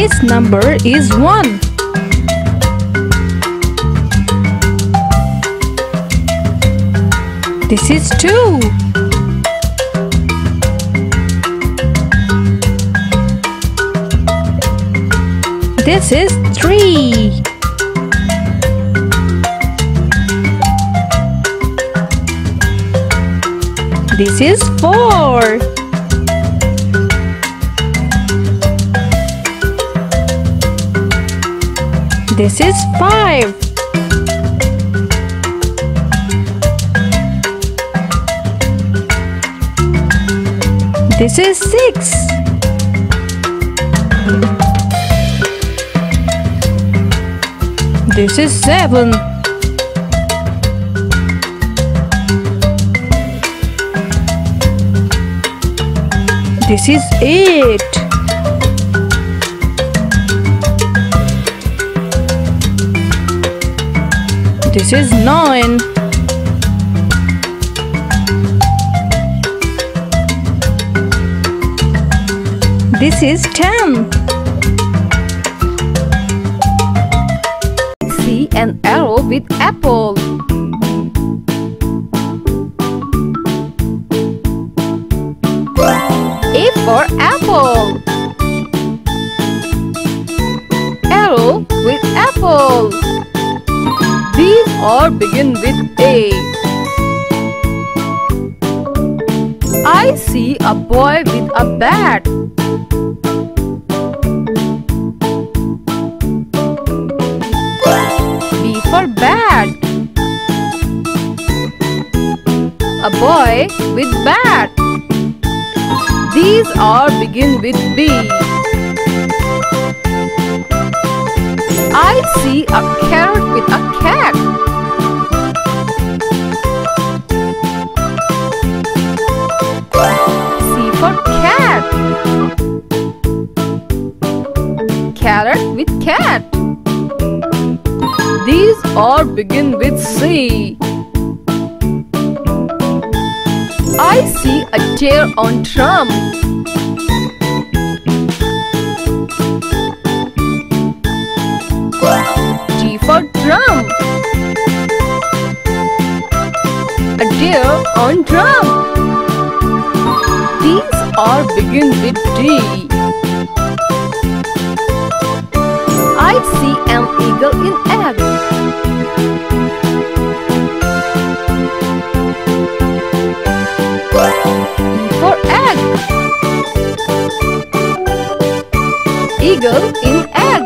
This number is 1. This is 2. This is 3. This is 4. This is 5. This is 6. This is 7. This is 8. This is 9. This is 10. See an arrow with apple. A for apple. Arrow with apple. B or begin with A. I see a boy with a bat. A boy with bat. These are begin with B. I see a carrot with a cat. C for cat. Carrot with cat. These are begin with C. I see a chair on drum. G for drum. A deer on drum. These are begin with D. I see an eagle in egg. Eagle in egg.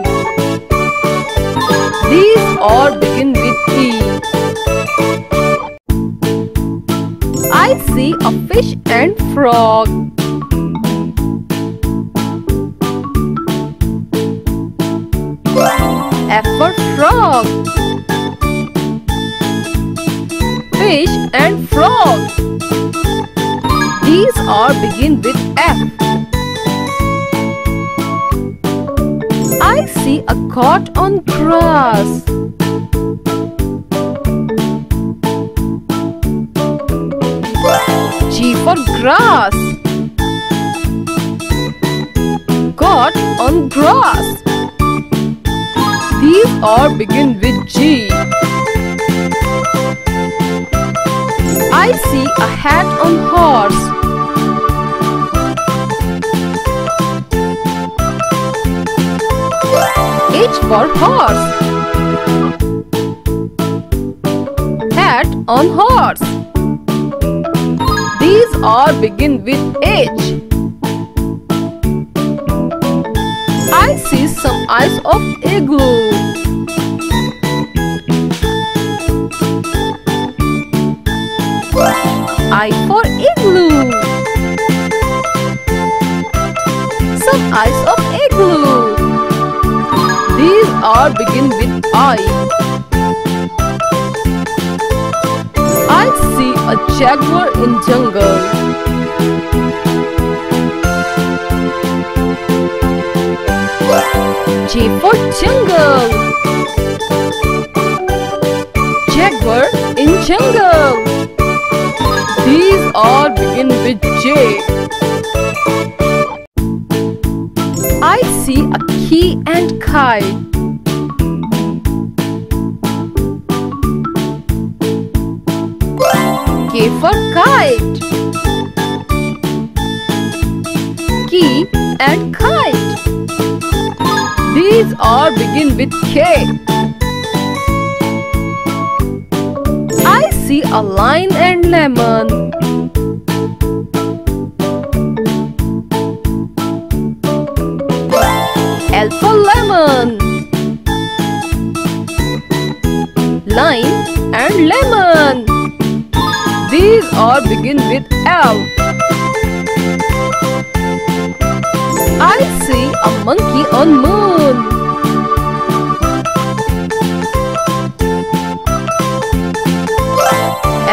These all begin with E. I see a fish and frog. F for frog. Fish and frog. These all begin with F. I see a cot on grass. G for grass. Cot on grass. These all begin with G. I see a hat on horse. H for horse. Hat on horse. These all begin with H. I see some eyes of igloo. I for igloo. Some eyes of igloo. These all begin with I. I see a jaguar in jungle. J for jungle. Jaguar in jungle. These all begin with J. I see a he and Kai. K for kite. Ki and kite. These all begin with K. I see a lion and lemon. L for lemon. Lime and lemon. These all begin with L. I see a monkey on moon.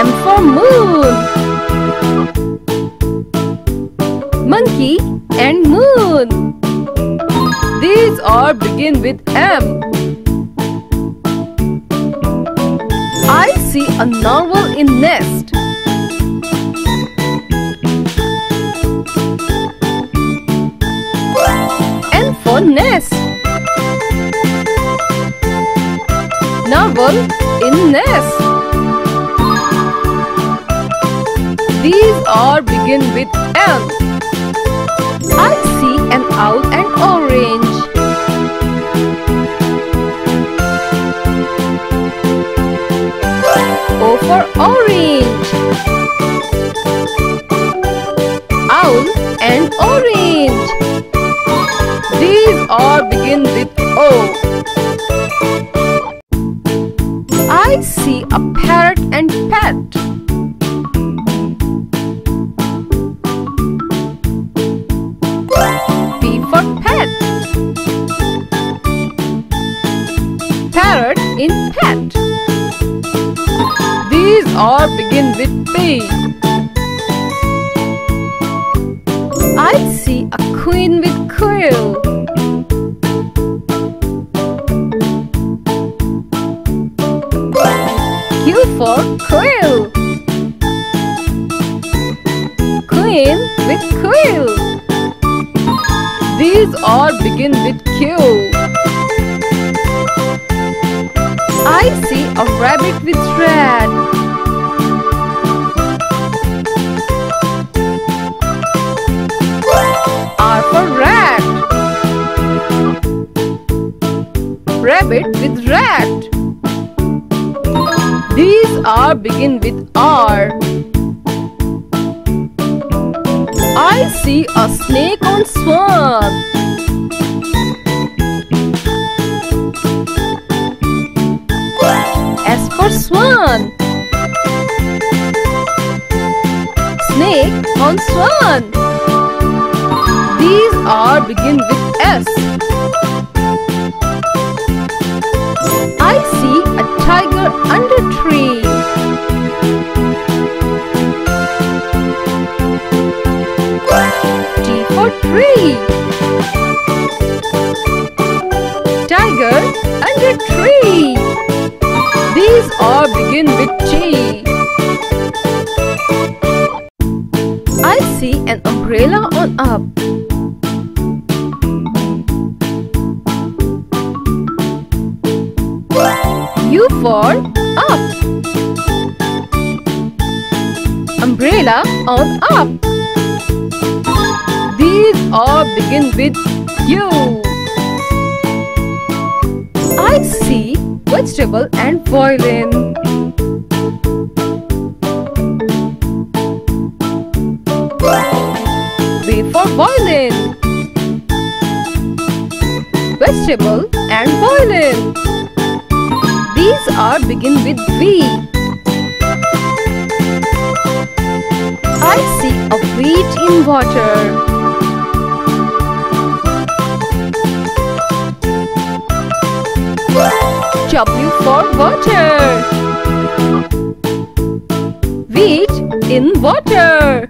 M for moon. Monkey and moon. These all begin with M. I see a novel in nest. N for nest. Novel in nest. These all begin with L. I see an owl and orange. O for orange. Owl and orange. These all begin with O. I see a parrot and pet. P for pet. Parrot in pet. These all begin with P. I see a queen with quail. Q for quail. Queen with quail. These all begin with Q. I see a rabbit with red. R for rat. Rabbit with rat. These all begin with R. I see a snake on swan. S for swan. Snake on swan. These all begin with S. I see a tiger under tree. T for tree. Tiger under tree. These all begin with T. I see an umbrella on up. U for up. Umbrella on up. These all begin with U. I see vegetable and violin. V for violin. Vegetable and violin. These all begin with V. I see a wheat in water. W for water. Wheat in water.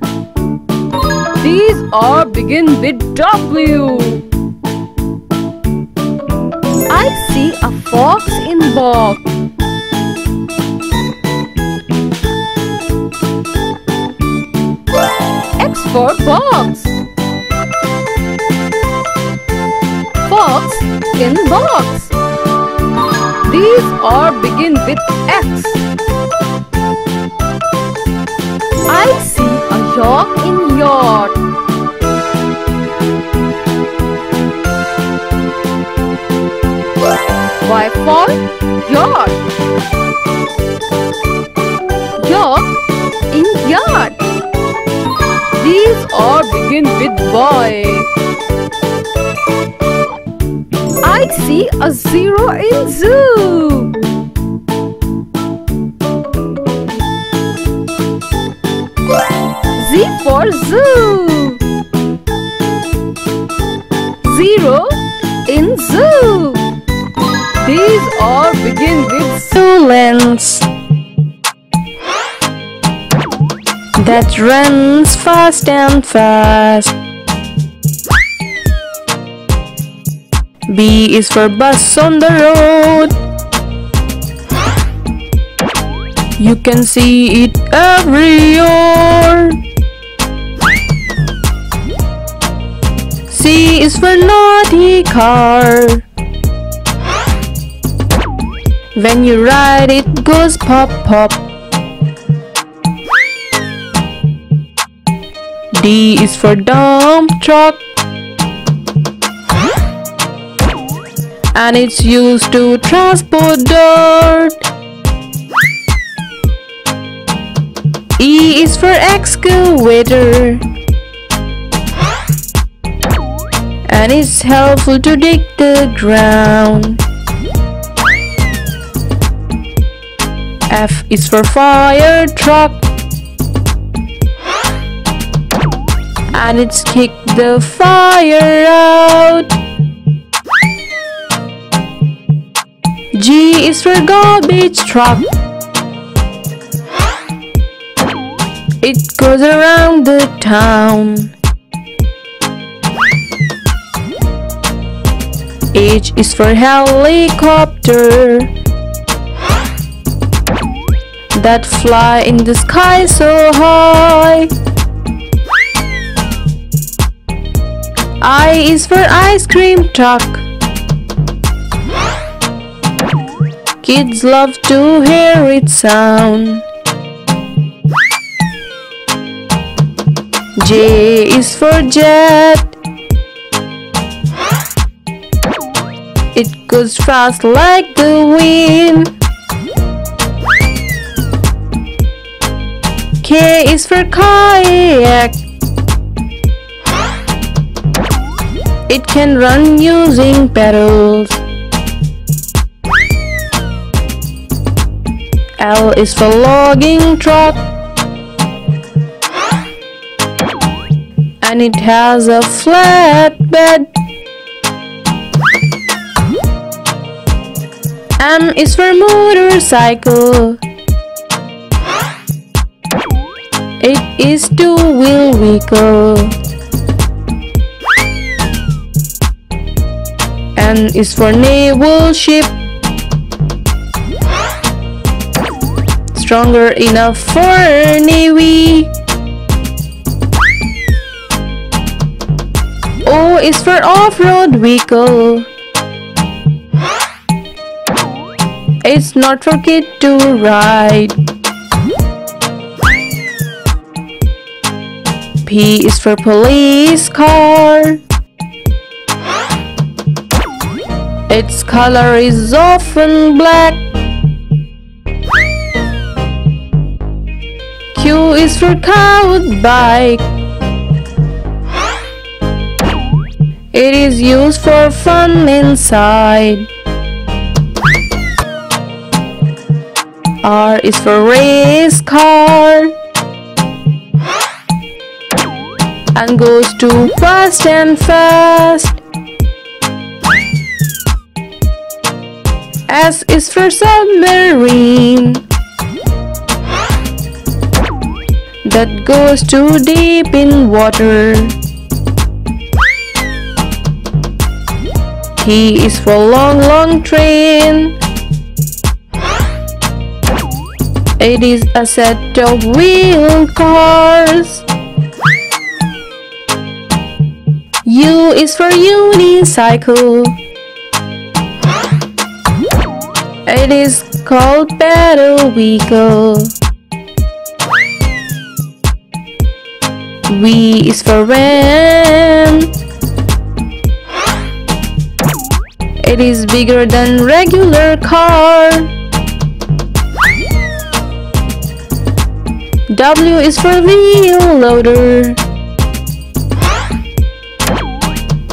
These all begin with W. I see a fox in box. X for box. Fox in box. These all begin with X. I see a yacht in yacht. Y for yacht. Yacht in yacht. These all begin with boy. I see a zero in zoo. Z for zoo. Zero in zoo. These all begin with silence. That runs fast and fast. B is for bus on the road. You can see it everywhere. C is for naughty car. When you ride it goes pop pop. D is for dump truck. And it's used to transport dirt. E is for excavator. And it's helpful to dig the ground. F is for fire truck. And it's kick the fire out. G is for garbage truck. It goes around the town. H is for helicopter. That fly in the sky so high. I is for ice cream truck. Kids love to hear its sound. J is for jet. It goes fast like the wind. K is for kayak. It can run using pedals. L is for logging truck. And it has a flatbed. M is for motorcycle. It is two-wheel vehicle. N is for naval ship. Stronger enough for navy. O is for off-road vehicle. It's not for kid to ride. P is for police car. Its color is often black. Q is for cowboy bike. It is used for fun inside. R is for race car. And goes too fast and fast. S is for submarine. That goes too deep in water. T is for long, long train. It is a set of wheeled cars. U is for unicycle. It is called Battle Weagle. W is for Ram. It is bigger than regular car. W is for wheel loader.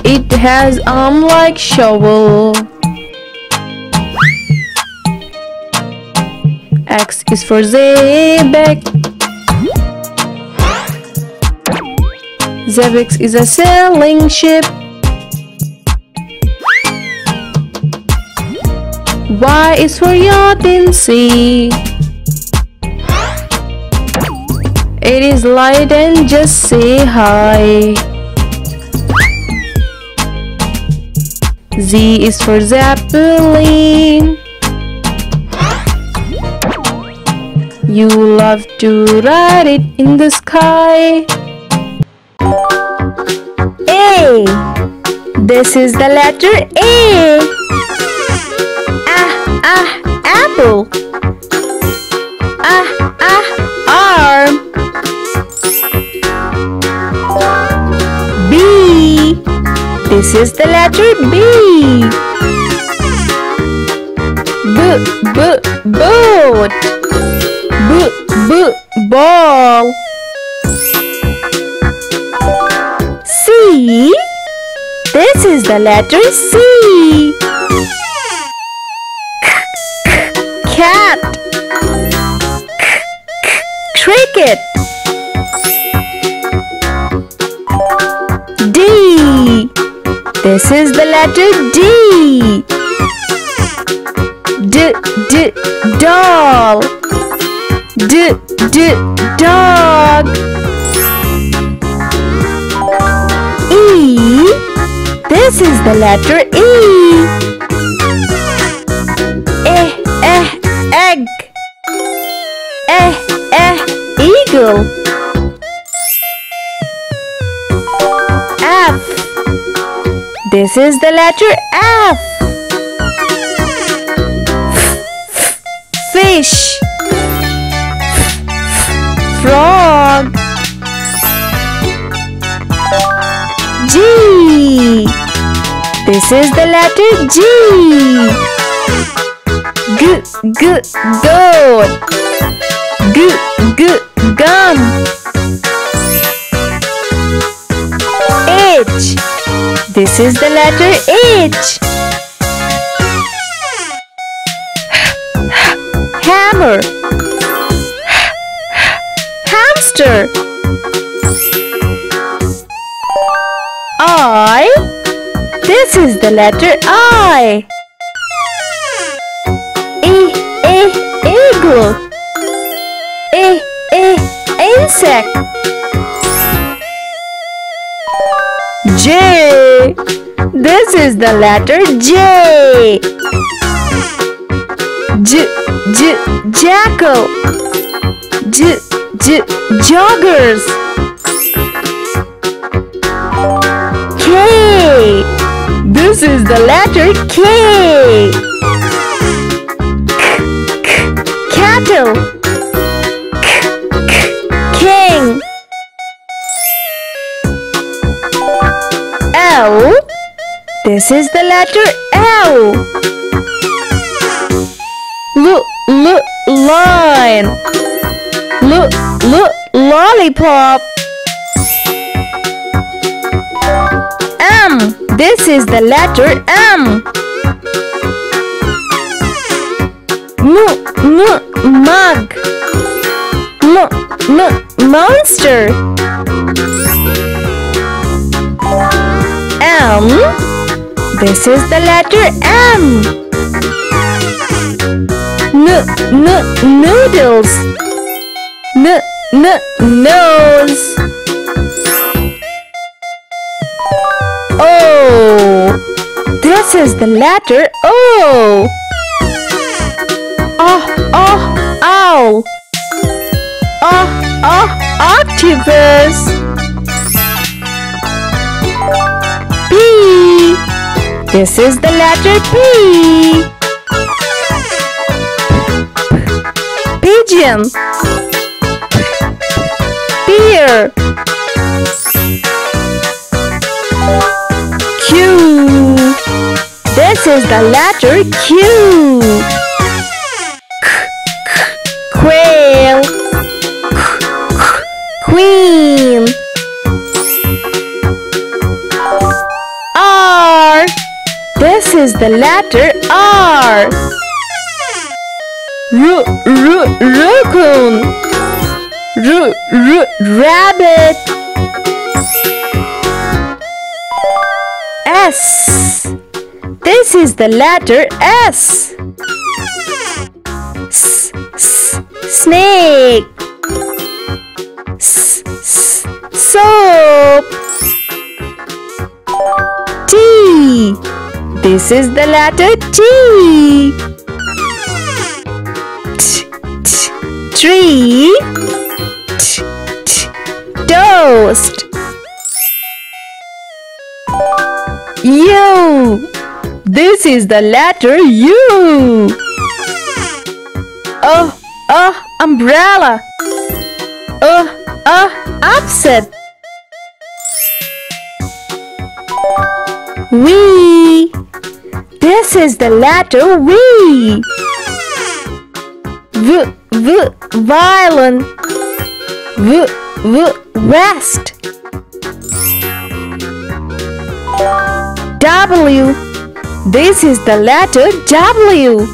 It has arm like shovel. X is for Xebex. Xebex is a sailing ship. Y is for yacht in sea. It is light and just say hi. Z is for Zeppelin. You love to ride it in the sky. A. This is the letter A. Apple. Arm. B. This is the letter B. Boat. Ball. C. This is the letter C. Cat. Cricket. D. This is the letter D. Doll. Dog. E. This is the letter E. Egg. Eagle. F. This is the letter F. Fish. Frog. G. This is the letter G. Goat. Gum. H. This is the letter H. Hammer. Hamster. I. This is the letter I. Eagle. Insect. J. This is the letter J. Jackal. Joggers. K. This is the letter K. King. L. This is the letter L. Lion. Lollipop. M. This is the letter M. Mug. Monster. M. This is the letter M. Noodles. Nose. O. This is the letter O. Owl. Octopus. P. This is the letter P. pigeon, beer, Q. This is the letter Q. Quail, queen. R. This is the letter R. Raccoon, rabbit. S. This is the letter S. Snake, soap. T. This is the letter T. Tree, toast. U. This is the letter U. Umbrella. Upset. V. This is the letter V. Violin, west. W. This is the letter W.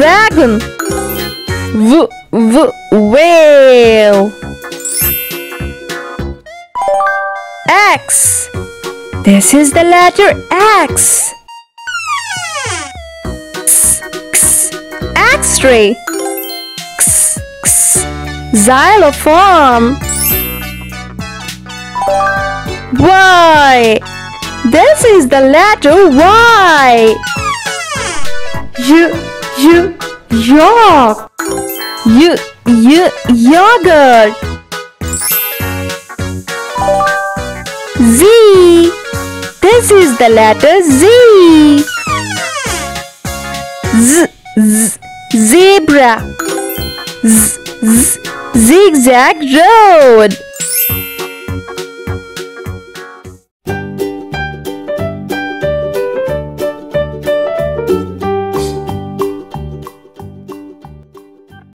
Wagon, whale. X. This is the letter X. X-ray, xylophone. Y. This is the letter Y. York, yogurt. Z. This is the letter Z. Zebra, zigzag road.